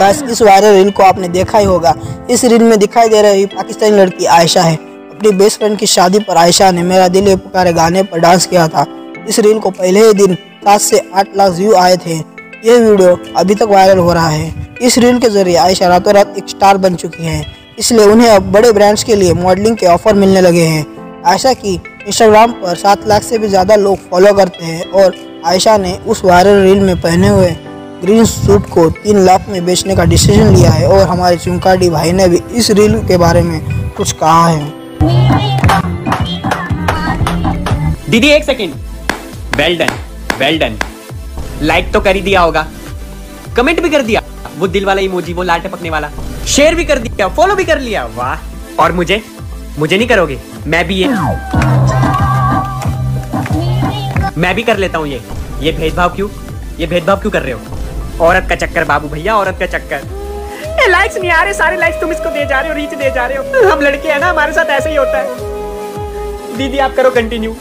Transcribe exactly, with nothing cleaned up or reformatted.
काश इस viral reel को आपने देखा ही होगा। इस रील में दिखाई दे रही पाकिस्तानी लड़की आयशा है। अपनी बेस्ट फ्रेंड की शादी पर आयशा ने मेरा दिल पुकारे गाने पर डांस किया था। इस रील को पहले ही दिन सात से आठ लाख व्यू आए थे। यह वीडियो अभी तक वायरल हो रहा है। इस रील के जरिए आयशा रातों रात एक स्टार बन चुकी हैं, इसलिए उन्हें अब बड़े ब्रांड्स के लिए मॉडलिंग के ऑफर मिलने लगे हैं। आयशा की इंस्टाग्राम पर सात लाख से भी ज़्यादा लोग फॉलो करते हैं और आयशा ने उस वायरल रील में पहने हुए ग्रीन सूट को तीन लाख में बेचने का डिसीजन लिया है। और हमारे चुनकाडी भाई ने भी इस रील के बारे में कुछ कहा है। दीदी एक second, well done well done, like तो कर ही दिया होगा, कमेंट भी कर दिया, वो दिल वाला इमोजी, वो लाल टपकने वाला, शेयर भी कर दिया, फॉलो भी कर लिया, वाह। और मुझे मुझे नहीं करोगे? मैं भी ये मैं भी कर लेता हूँ। ये ये भेदभाव क्यों ये भेदभाव क्यों कर रहे हो? औरत का चक्कर बाबू भैया, औरत का चक्कर। ए, लाइक्स नहीं आ रहे, सारे लाइक्स तुम इसको दे जा रहे हो, रीच दे जा रहे हो। हम लड़के हैं ना, हमारे साथ ऐसे ही होता है। दीदी आप करो कंटिन्यू।